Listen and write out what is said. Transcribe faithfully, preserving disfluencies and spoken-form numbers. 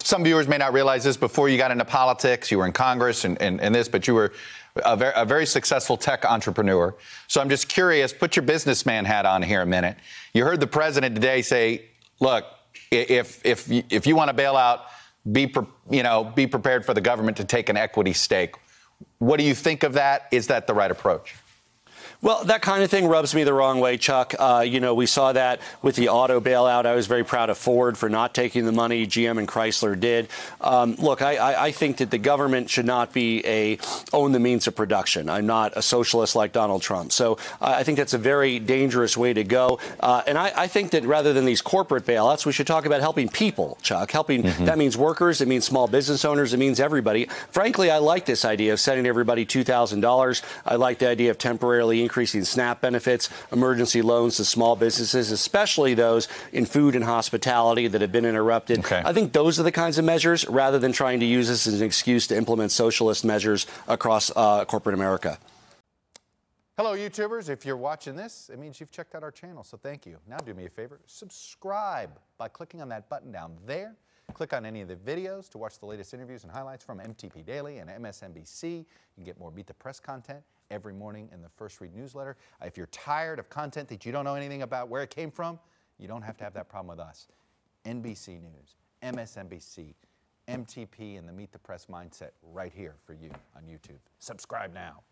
Some viewers may not realize this. Before you got into politics, you were in Congress and, and, and this, but you were a very, a very successful tech entrepreneur. So I'm just curious, put your businessman hat on here a minute. You heard the president today say, look, if, if, if you want to bail out, be, pre you know, be prepared for the government to take an equity stake. What do you think of that? Is that the right approach? Well, that kind of thing rubs me the wrong way, Chuck. Uh, you know, we saw that with the auto bailout. I was very proud of Ford for not taking the money. G M and Chrysler did. Um, look, I, I, I think that the government should not be a own the means of production. I'm not a socialist like Donald Trump. So uh, I think that's a very dangerous way to go. Uh, and I, I think that rather than these corporate bailouts, we should talk about helping people, Chuck. Helping, mm-hmm. That means workers. It means small business owners. It means everybody. Frankly, I like this idea of setting everybody two thousand dollars. I like the idea of temporarily increasing increasing SNAP benefits, emergency loans to small businesses, especially those in food and hospitality that have been interrupted. Okay. I think those are the kinds of measures rather than trying to use this as an excuse to implement socialist measures across uh, corporate America. Hello, YouTubers. If you're watching this, it means you've checked out our channel, so thank you. Now do me a favor. Subscribe by clicking on that button down there. Click on any of the videos to watch the latest interviews and highlights from M T P Daily and M S N B C. You can get more Meet the Press content every morning in the First Read newsletter. If you're tired of content that you don't know anything about where it came from, you don't have to have that problem with us. N B C News, M S N B C, M T P, and the Meet the Press mindset right here for you on YouTube. Subscribe now.